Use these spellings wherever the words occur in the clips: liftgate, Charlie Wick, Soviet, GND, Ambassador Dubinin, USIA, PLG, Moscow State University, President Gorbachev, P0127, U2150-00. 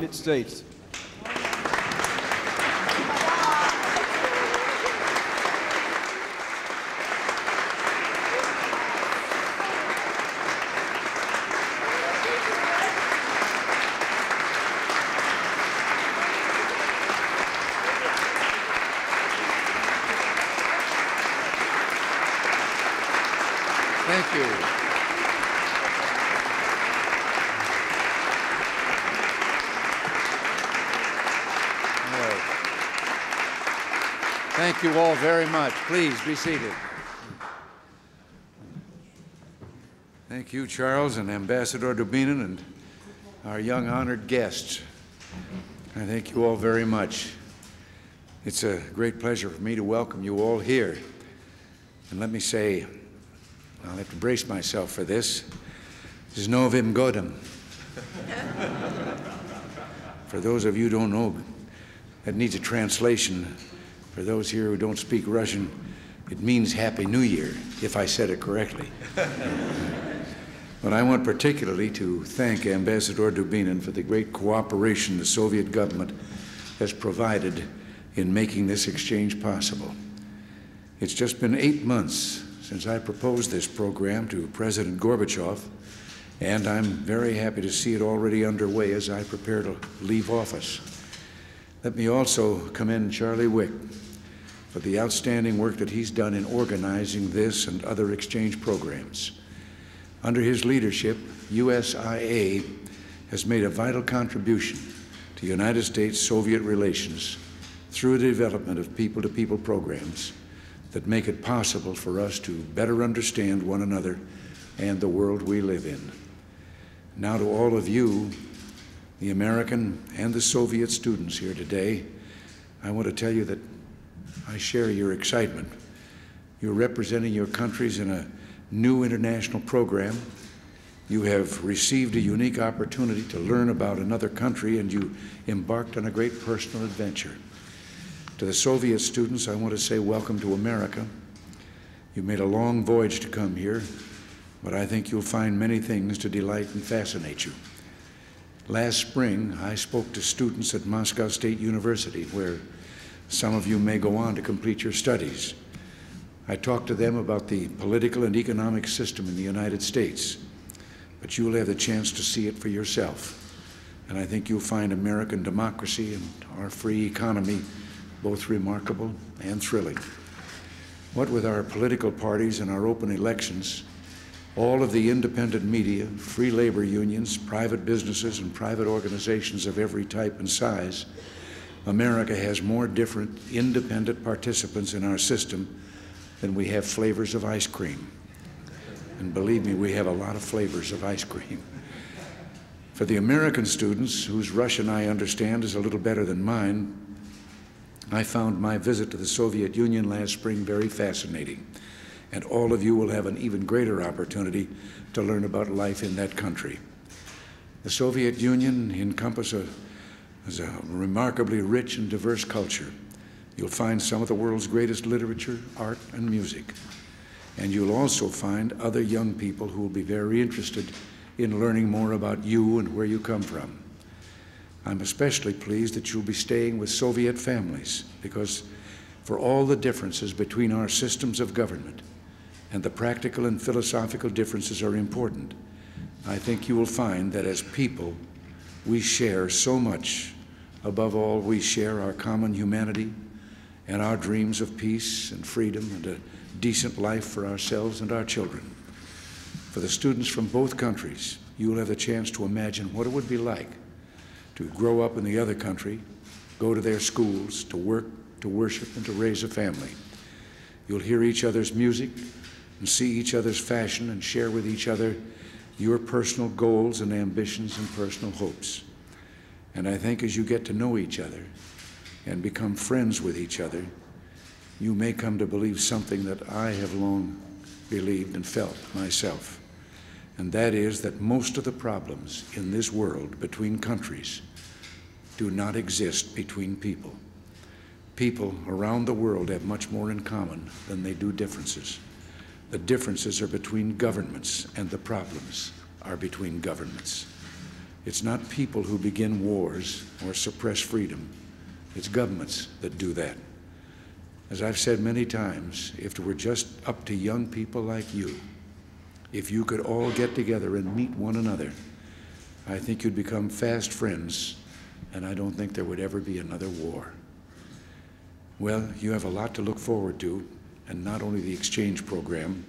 United States. Thank you. Thank you all very much. Please be seated. Thank you, Charles and Ambassador Dubinin and our young honored guests. I thank you all very much. It's a great pleasure for me to welcome you all here. And let me say, I'll have to brace myself for this. This is novim godom. For those of you who don't know, that needs a translation. For those here who don't speak Russian, it means Happy New Year, if I said it correctly. But I want particularly to thank Ambassador Dubinin for the great cooperation the Soviet government has provided in making this exchange possible. It's just been 8 months since I proposed this program to President Gorbachev, and I'm very happy to see it already underway as I prepare to leave office. Let me also commend Charlie Wick for the outstanding work that he's done in organizing this and other exchange programs. Under his leadership, USIA has made a vital contribution to United States-Soviet relations through the development of people-to-people programs that make it possible for us to better understand one another and the world we live in. Now to all of you, the American and the Soviet students here today, I want to tell you that I share your excitement. You're representing your countries in a new international program. You have received a unique opportunity to learn about another country, and you embarked on a great personal adventure. To the Soviet students, I want to say welcome to America. You made a long voyage to come here, but I think you'll find many things to delight and fascinate you. Last spring, I spoke to students at Moscow State University, where some of you may go on to complete your studies. I talked to them about the political and economic system in the United States, but you'll have the chance to see it for yourself. And I think you'll find American democracy and our free economy both remarkable and thrilling. What with our political parties and our open elections, all of the independent media, free labor unions, private businesses, and private organizations of every type and size, America has more different independent participants in our system than we have flavors of ice cream. And believe me, we have a lot of flavors of ice cream. For the American students, whose Russian I understand is a little better than mine, I found my visit to the Soviet Union last spring very fascinating. And all of you will have an even greater opportunity to learn about life in that country. The Soviet Union encompasses a remarkably rich and diverse culture. You'll find some of the world's greatest literature, art, and music. And you'll also find other young people who will be very interested in learning more about you and where you come from. I'm especially pleased that you'll be staying with Soviet families, because for all the differences between our systems of government, and the practical and philosophical differences are important, I think you will find that as people, we share so much. Above all, we share our common humanity and our dreams of peace and freedom and a decent life for ourselves and our children. For the students from both countries, you will have the chance to imagine what it would be like to grow up in the other country, go to their schools, to work, to worship, and to raise a family. You'll hear each other's music and see each other's fashion and share with each other your personal goals and ambitions and personal hopes. And I think as you get to know each other and become friends with each other, you may come to believe something that I have long believed and felt myself. And that is that most of the problems in this world between countries do not exist between people. People around the world have much more in common than they do differences. The differences are between governments, and the problems are between governments. It's not people who begin wars or suppress freedom. It's governments that do that. As I've said many times, if it were just up to young people like you, if you could all get together and meet one another, I think you'd become fast friends, and I don't think there would ever be another war. Well, you have a lot to look forward to, and not only the exchange program.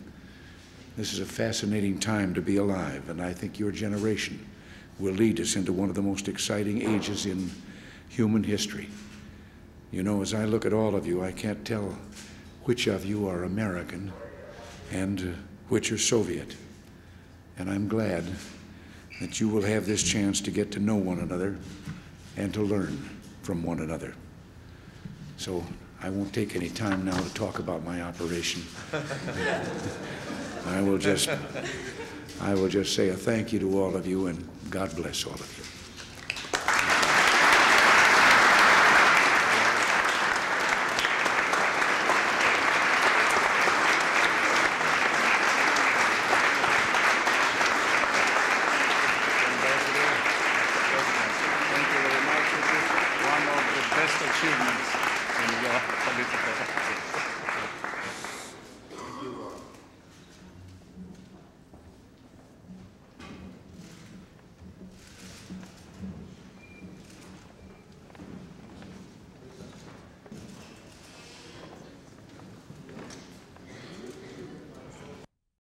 This is a fascinating time to be alive, and I think your generation will lead us into one of the most exciting ages in human history. You know, as I look at all of you, I can't tell which of you are American and which are Soviet. And I'm glad that you will have this chance to get to know one another and to learn from one another. So I won't take any time now to talk about my operation. I will just say a thank you to all of you, and God bless all of you. Achievements in your political activity.